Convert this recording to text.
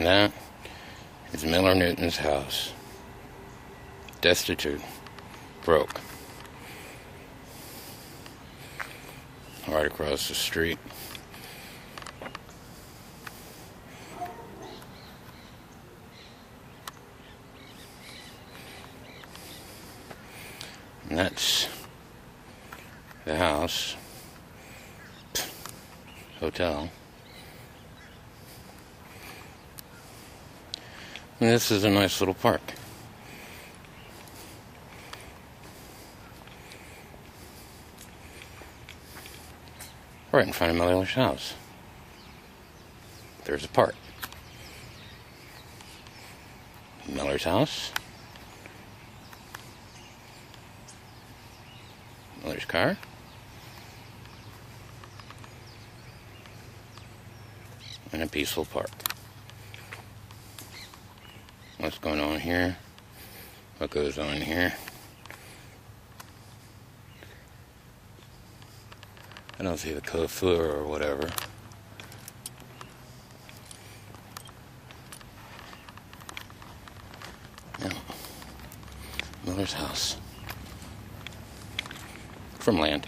And that is Miller Newton's house. Destitute. Broke. Right across the street. And that's the house. Hotel. And this is a nice little park. Right in front of Miller's house. There's a park. Miller's house. Miller's car. In a peaceful park. What's going on here? What goes on here? I don't see the kofur or whatever. No. Miller's house. From land.